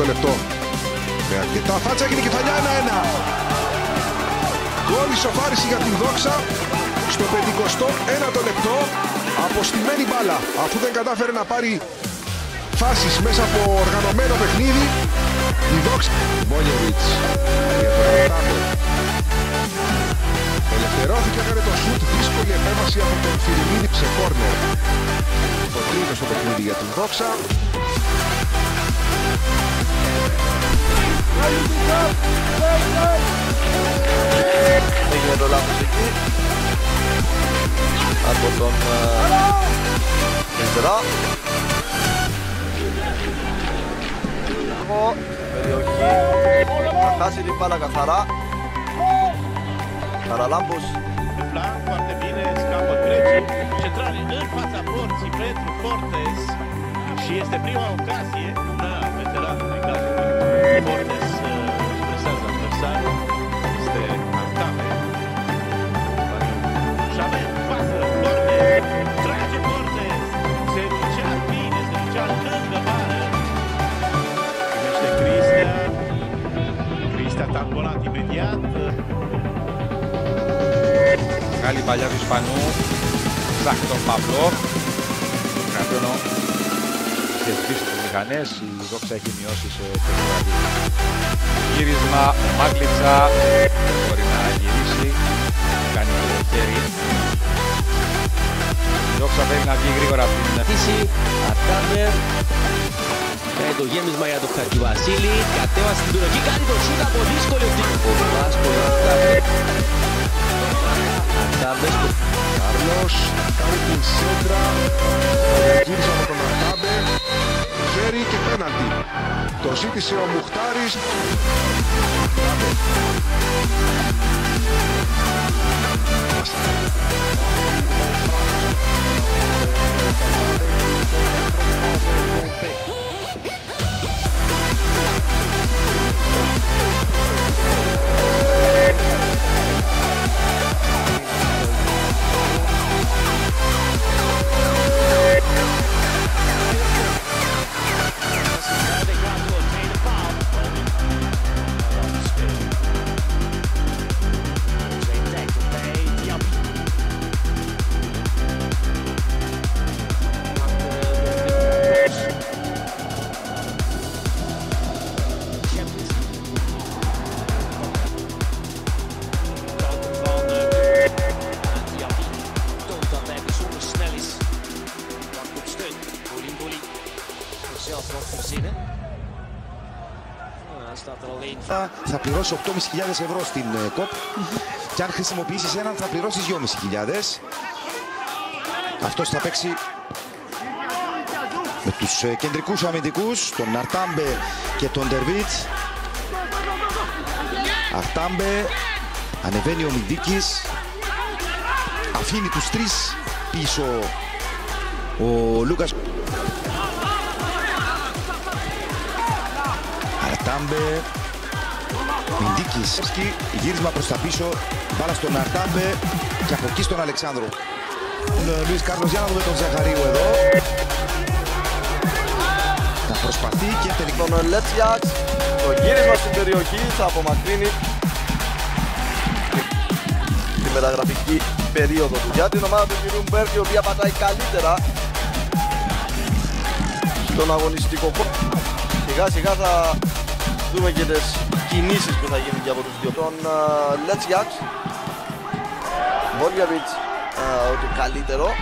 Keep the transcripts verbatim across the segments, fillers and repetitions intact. το λεπτό. Με αρκετά φάτσα έγινε η κεφαλιά ένα ένα. Γκολ ισοφάριση για την Δόξα στο πενηκοστό ένατο λεπτό. Αποστημένη μπάλα, αφού δεν κατάφερε να πάρει φάσεις μέσα από οργανωμένο παιχνίδι. Η Δόξα Μπόνιεβιτς ελευθερώθηκε, έκανε το σουτ, δύσκολη επέμβαση από τον Φιλιμίδη σε κόρνερ. Το τρίτο στο παιχνίδι για την Δόξα. Έγινε το λάθος εκεί από τον Μεντρά. Περιοχή, θα χάσει την μπάλα καθαρά. Καραλάμπος. Și este prima ocazie, da, veteranul în cazul lui Fortes își presează adversarul, este Artabe. Și avem pasă, Fortes, trage Fortes, se ducea bine, se ducea lângă bară. Primește Cristea, Cristea tambolat imediat. Gali Baliar Hispanu, Zacton Pavlov, Cardonov. Έχει σβήσει τις μηχανές, η Δόξα έχει μειώσει σε περίπου. Γύρισμα, ο Μάγκλιτσα μπορεί να γυρίσει, κάνει το χέρι. Η Δόξα θέλει να βγει γρήγορα από την φύση. Αρτάβερ, κάνει το γέμισμα για τον Χατζηβασίλη, κατέβασε την τουρκική, κάνει το σούτ από δύσκολη ευθύνη. Ο Βάσκολο Αρτάβερ. Αρτάβερ στο Καρλός, κάνει την σέντρα, γύρισε από τον Αρτάβερ. Και πέναντι. Το ζήτησε ο Μουχτάρης. Θα, θα πληρώσει οκτώ χιλιάδες πεντακόσια ευρώ στην ΚΟΠ και αν χρησιμοποιήσεις έναν θα πληρώσεις δυόμισι χιλιάδες. Αυτός θα παίξει με τους κεντρικούς αμυντικούς, τον Αρτάμπε και τον Τερβίτς. Αρτάμπε, ανεβαίνει ο Μιντίκης, αφήνει τους τρεις πίσω ο Λούκας. Αρτάμπε, Μιντίκης, γύρισμα προς τα πίσω, μπάλα στον Αρτάμπε και από εκεί στον Αλεξάνδρου. Λουίς Κάρλος, για να δούμε τον Ζαχαρίου εδώ. Θα προσπαθεί και τελικά. Τον Λέτσιαξ, το γύρισμα στην περιοχή θα απομακρύνει τη μεταγραφική περίοδο του για την ομάδα του κυρίου Μπέρκ, η οποία πατάει καλύτερα τον αγωνιστικό κόμμα. Σιγά σιγά θα δούμε και τις κινήσεις που θα γίνουν και από τους δύο. Τον Λέτσιαξ, Βόλιαβιτς, το καλύτερο.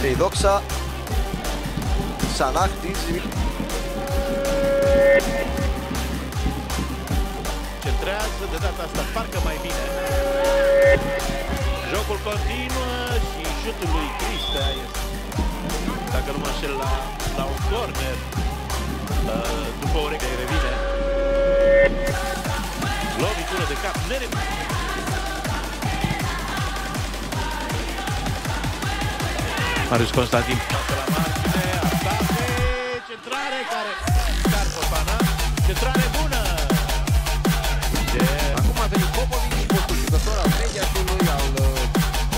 Και η Δόξα, ξανά χτίζει. Centrează de data asta, parcă mai bine. Jocul continuă și șutul lui Cristea este, dacă nu mă înșel, la, la un corner. Uh, după o regă îi revine. Lovitură de cap, nerevine. Marius Constantin. Pasă la margine, Artabe, centrare care... Carpopana, centrare bună! De... Acum a venit Popovic și postul jucător al Mediatului, al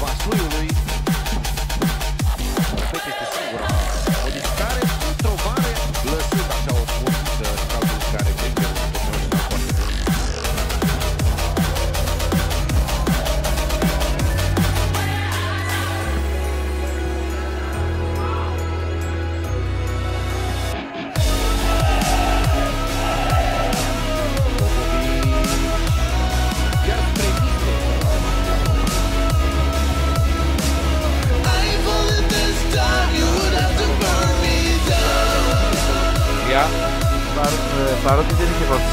Vasluiului. Este singura modificare, într-o vară lăsând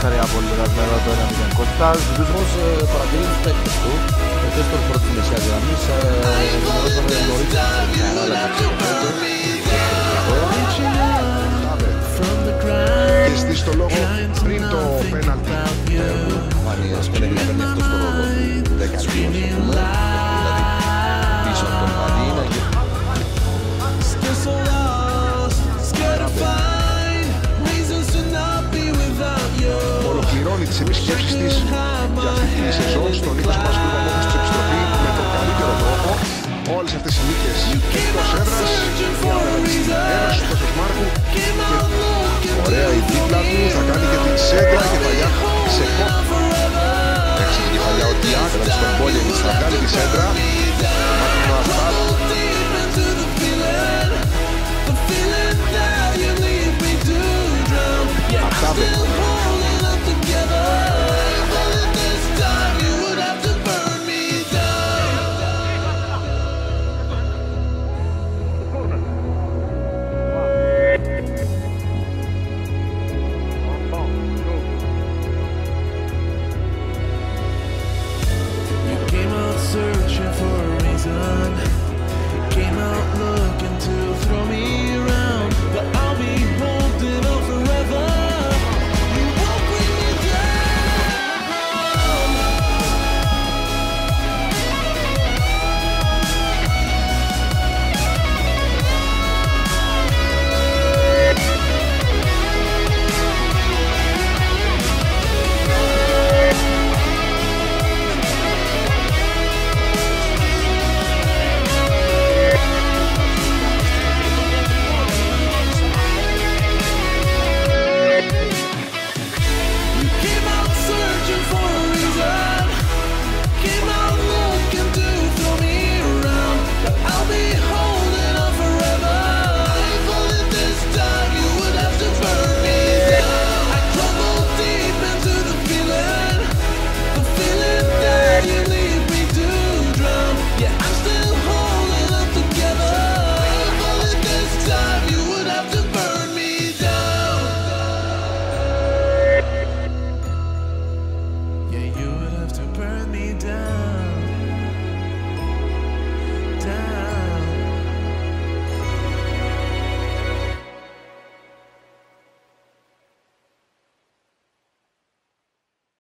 ξεκάθαρη απόλυτη καθημερινά το ένα μηδέν. Κωνστάζ Δουσμός παρατηρεί τους παίκτες του εκτός των πρώτων μεσιά γραμμής ενημερώσαμε τον Λορίτσα αλλά καταξιοπέτω εστί στο λόγο πριν το πέναλτι Βανίας πέντε να παίρνει αυτός το ρόλο δέκα λίγος να πούμε δηλαδή πίσω από τον Βανή να γίνει. Ολοκληρώνει τις επισκέψεις της για αυτή τη σεζόν στον Νίκος Πασχούλου Παπαδόπουλος της επιστροφή με τον καλύτερο τρόπο. Όλες αυτές οι νίκες εκτός έδρας, ένας στους τέσσερις Μάρκου και ωραία η δίπλα του θα κάνει και την σέντρα και παλιά σε κόμμα.